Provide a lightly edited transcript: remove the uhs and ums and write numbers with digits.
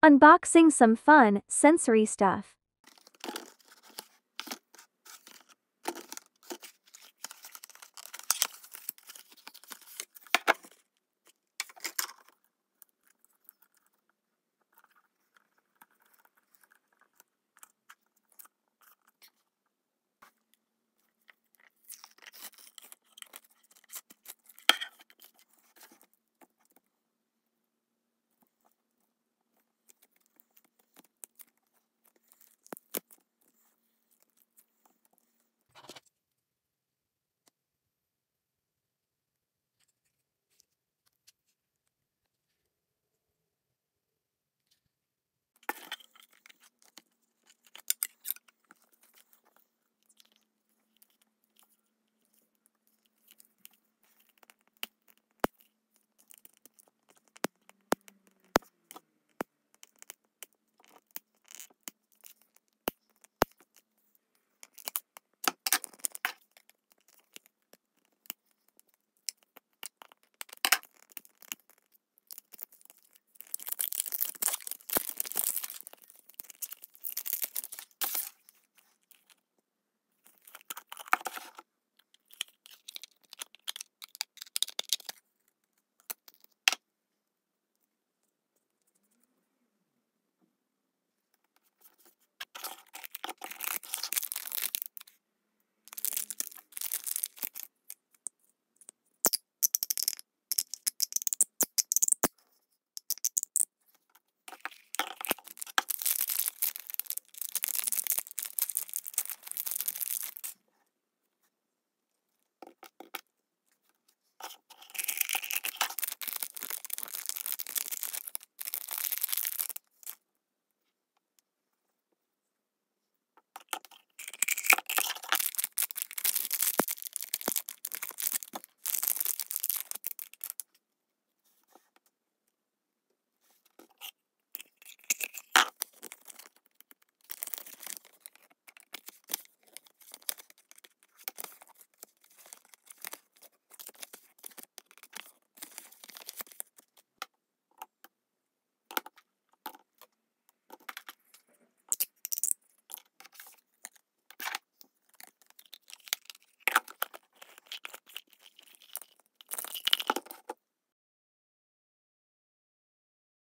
Unboxing some fun, sensory stuff.